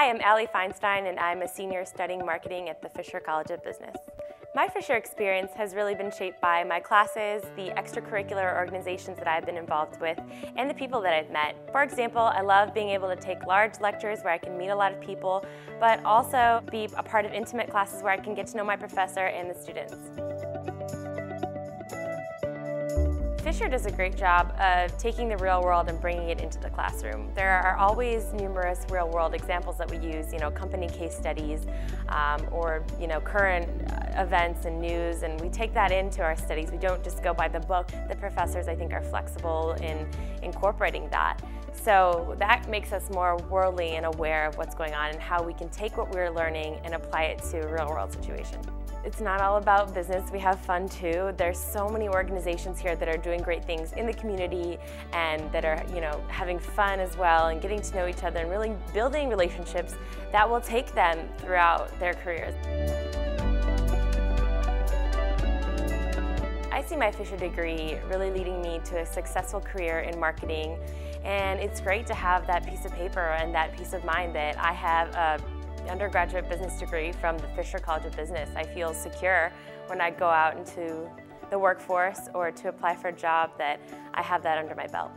Hi, I'm Allie Feinstein, and I'm a senior studying marketing at the Fisher College of Business. My Fisher experience has really been shaped by my classes, the extracurricular organizations that I've been involved with, and the people that I've met. For example, I love being able to take large lectures where I can meet a lot of people, but also be a part of intimate classes where I can get to know my professor and the students. Fisher does a great job of taking the real world and bringing it into the classroom. There are always numerous real world examples that we use, company case studies or, current events and news, and we take that into our studies. We don't just go by the book. The professors, I think, are flexible in incorporating that. So that makes us more worldly and aware of what's going on and how we can take what we're learning and apply it to a real world situation. It's not all about business. We have fun too. There's so many organizations here that are doing great things in the community and that are, having fun as well and getting to know each other and really building relationships that will take them throughout their careers. I see my Fisher degree really leading me to a successful career in marketing, and it's great to have that piece of paper and that peace of mind that I have an undergraduate business degree from the Fisher College of Business. I feel secure when I go out into the workforce or to apply for a job that I have that under my belt.